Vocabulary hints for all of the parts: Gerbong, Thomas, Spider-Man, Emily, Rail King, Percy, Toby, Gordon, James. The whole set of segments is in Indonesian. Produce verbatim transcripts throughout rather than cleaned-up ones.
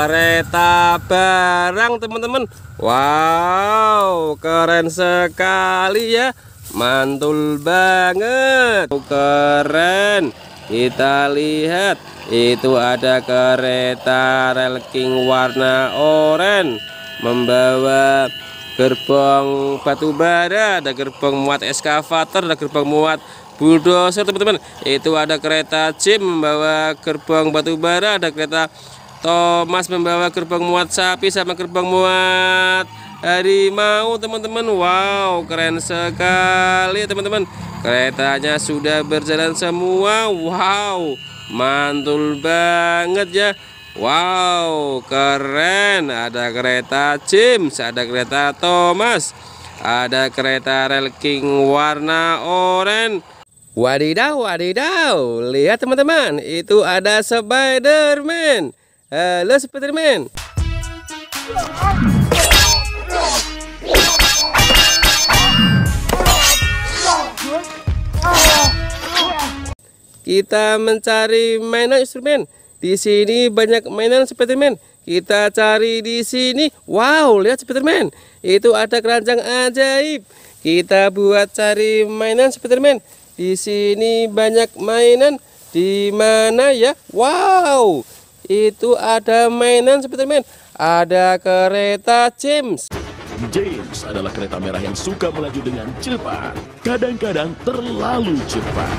kereta barang, teman-teman. Wow, keren sekali ya, mantul banget, keren. Kita lihat, itu ada kereta Rail King warna oranye membawa gerbong batu bara, ada gerbong muat eskavator, ada gerbong muat bulldozer, teman-teman. Itu ada kereta James membawa gerbong batu bara, ada kereta Thomas membawa gerbong muat sapi sama gerbong muat harimau, teman-teman. Wow, keren sekali, teman-teman. Keretanya sudah berjalan semua. Wow, mantul banget ya. Wow, keren. Ada kereta James, ada kereta Thomas, ada kereta Rail King warna oranye. Wadidaw, wadidaw. Lihat, teman-teman, itu ada Spider-Man. Halo Spider-Man. Kita mencari mainan instrumen. Di sini banyak mainan Spider-Man. Kita cari di sini. Wow, lihat Spider-Man. Itu ada keranjang ajaib. Kita buat cari mainan Spider-Man. Di sini banyak mainan. Di mana ya? Wow. Itu ada mainan Spider-Man. Ada kereta James. James adalah kereta merah yang suka melaju dengan cepat. Kadang-kadang terlalu cepat.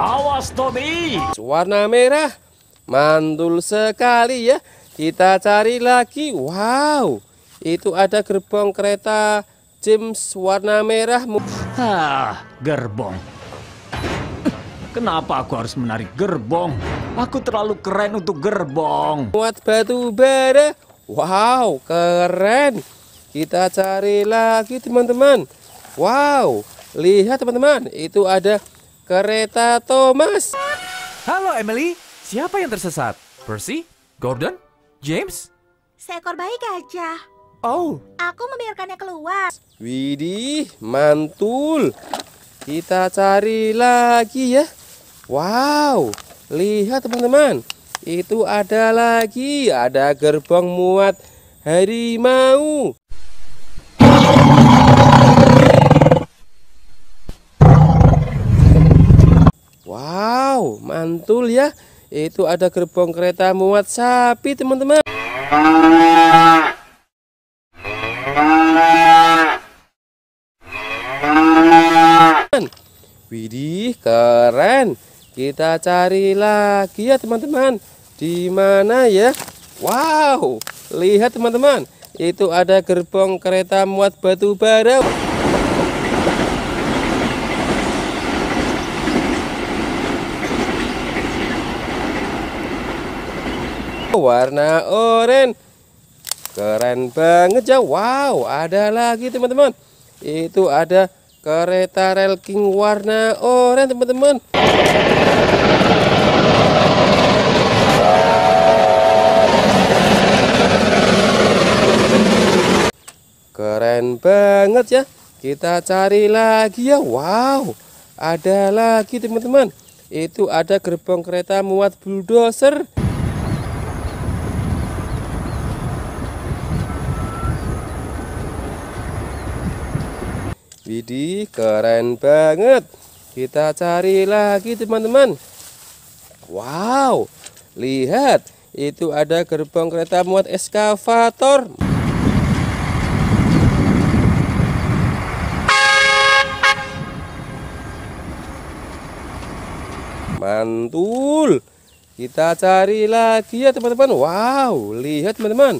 Awas Toby. Warna merah. Mantul sekali ya. Kita cari lagi. Wow. Itu ada gerbong kereta James warna merah. Ah, gerbong. Kenapa aku harus menarik gerbong? Aku terlalu keren untuk gerbong. Buat batu bara. Wow, keren. Kita cari lagi, teman-teman. Wow, lihat teman-teman, itu ada kereta Thomas. Halo Emily, siapa yang tersesat? Percy? Gordon? James? Seekor bayi gajah. Oh, aku membiarkannya keluar. Widih, mantul. Kita cari lagi ya. Wow, lihat teman-teman, itu ada lagi, ada gerbong muat harimau. Wow, mantul ya, itu ada gerbong kereta muat sapi, teman-teman. Widih, keren. Kita cari lagi ya, teman-teman. Di mana ya? Wow, lihat teman-teman, itu ada gerbong kereta muat batu bara. Warna oranye. Keren banget ya. Wow, ada lagi teman-teman. Itu ada kereta Rail King warna oranye, teman-teman. Keren banget ya. Kita cari lagi ya. Wow, ada lagi teman-teman. Itu ada gerbong kereta muat bulldozer. Widih, keren banget. Kita cari lagi teman-teman. Wow, lihat, itu ada gerbong kereta muat eskavator. Mantul. Kita cari lagi ya, teman-teman. Wow, lihat teman-teman,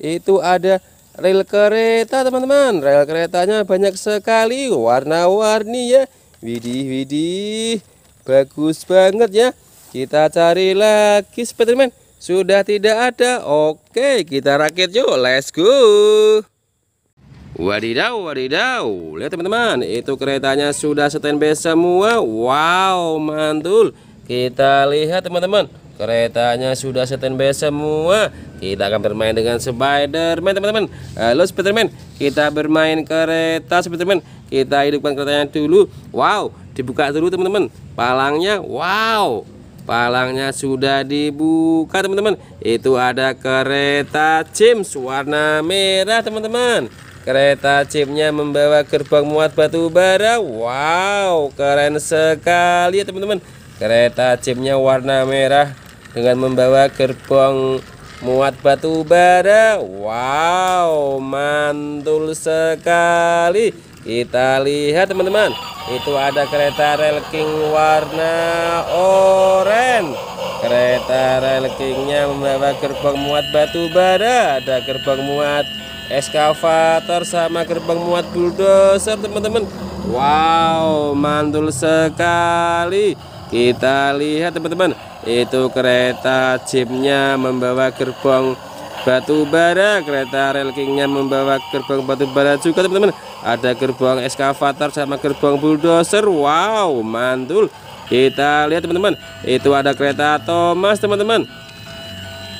itu ada rel kereta, teman-teman. Rel keretanya banyak sekali, warna-warni ya. Widih, widih, bagus banget ya. Kita cari lagi Spiderman. Sudah tidak ada. Oke, kita rakit yuk, let's go. Wadidaw, wadidaw. Lihat teman-teman, itu keretanya sudah standby semua. Wow, mantul. Kita lihat teman-teman, keretanya sudah standby semua. Kita akan bermain dengan Spider-Man, teman-teman. Halo Spider-Man, kita bermain kereta Spider-Man. Kita hidupkan keretanya dulu. Wow, dibuka dulu teman-teman palangnya. Wow, Palangnya sudah dibuka, teman-teman. Itu ada kereta James warna merah, teman-teman. Kereta Jamesnya membawa gerbang muat batu bara. Wow, keren sekali ya teman-teman. Kereta Jamesnya warna merah dengan membawa gerbang muat batu bara. Wow, mantul sekali. Kita lihat teman-teman, itu ada kereta Rail King warna oranye. Kereta Rail Kingnya membawa gerbang muat batu bara. Ada gerbang muat eskavator sama gerbang muat bulldozer, teman-teman. Wow, mantul sekali. Kita lihat teman-teman, itu kereta Jamesnya membawa gerbang batu bara. Kereta Rail Kingnya membawa gerbang batu bara juga, teman-teman. Ada gerbang eskavator sama gerbang bulldozer. Wow, mantul. Kita lihat teman-teman, itu ada kereta Thomas, teman-teman.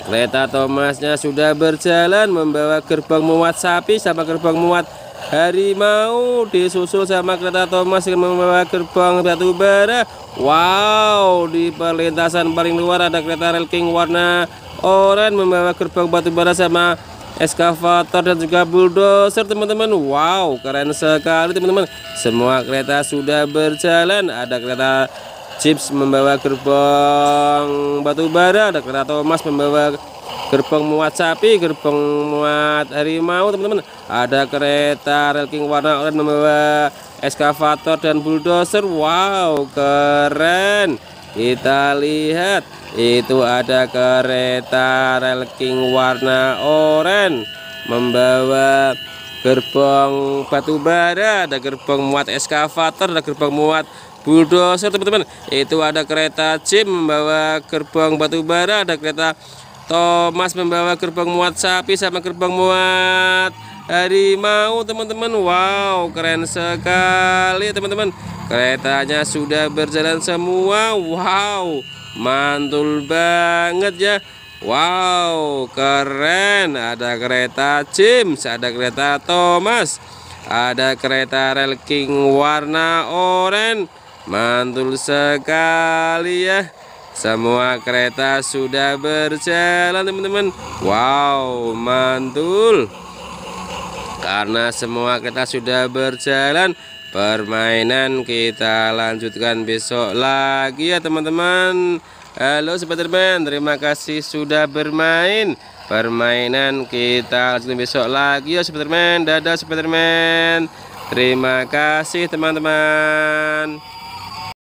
Kereta Thomasnya sudah berjalan, membawa gerbang muat sapi sama gerbang muat harimau, disusul sama kereta Thomas yang membawa gerbang batu bara. Wow, di perlintasan paling luar ada kereta Rail King warna oranye membawa gerbang batu bara sama eskavator dan juga bulldozer, teman-teman. Wow, keren sekali teman-teman. Semua kereta sudah berjalan. Ada kereta James membawa gerbang batu bara, ada kereta Thomas membawa gerbang muat sapi, gerbang muat harimau, teman-teman. Ada kereta Rail King warna oranye membawa eskavator dan bulldozer. Wow, keren. Kita lihat, itu ada kereta Rail King warna oranye membawa gerbang batu bara, ada gerbang muat eskavator, ada gerbang muat bulldozer, teman-teman. Itu ada kereta James membawa gerbang batu bara, ada kereta Thomas membawa gerbang muat sapi sama gerbang muat harimau, teman-teman. Wow, keren sekali teman-teman. Keretanya sudah berjalan semua. Wow, mantul banget ya. Wow, keren. Ada kereta James, ada kereta Thomas, ada kereta Rail King warna oranye. Mantul sekali ya. Semua kereta sudah berjalan, teman-teman. Wow, mantul. Karena semua kereta sudah berjalan, permainan kita lanjutkan besok lagi ya, teman-teman. Halo Spider-Man, terima kasih sudah bermain. Permainan kita lanjutkan besok lagi ya Spider-Man. Dadah Spider-Man. Terima kasih teman-teman.